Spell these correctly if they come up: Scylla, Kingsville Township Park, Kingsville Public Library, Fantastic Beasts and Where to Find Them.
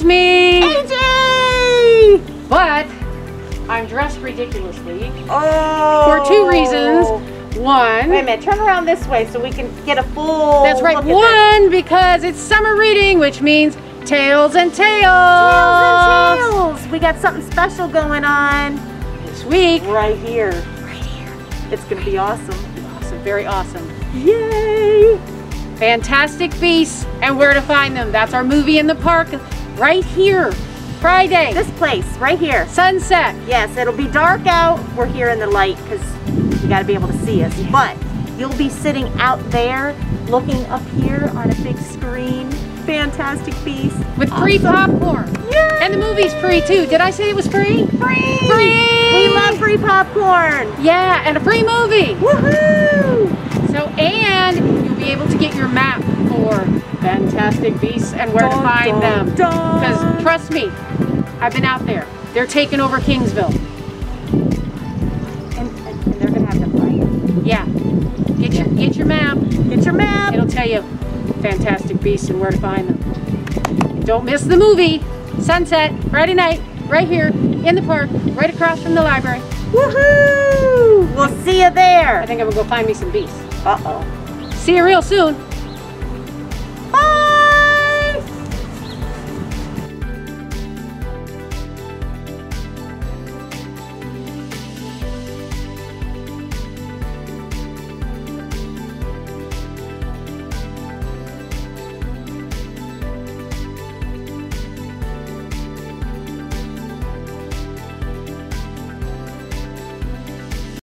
it's me, AJ! But I'm dressed ridiculously for two reasons. One. Wait a minute, turn around this way so we can get a full. That's right. One, because it's summer reading, which means Tales and Tales. Tales and Tales. We got something special going on this week. Right here. Right here. It's going to be awesome. Awesome. Very awesome. Yay! Fantastic Beasts and Where to Find Them. That's our movie in the park right here. Friday. This place right here. Sunset. Yes, it'll be dark out. We're here in the light because you got to be able to see us. But you'll be sitting out there looking up here on a big screen. Fantastic Beasts. With free popcorn. Yay! And the movie's free too. Did I say it was free? Free! Free! We love free popcorn. Yeah, and a free movie. Woohoo! So, and you'll be able to get your map for Fantastic Beasts and Where to Find Them. Because trust me, I've been out there. They're taking over Kingsville. And they're gonna have to fight. Yeah. Get your map. Get your map. It'll tell you Fantastic Beasts and Where to Find Them. And don't miss the movie. Sunset, Friday night, right here in the park, right across from the library. Woohoo! We'll see you there. I think I'm gonna go find me some beasts. Uh-oh. See you real soon.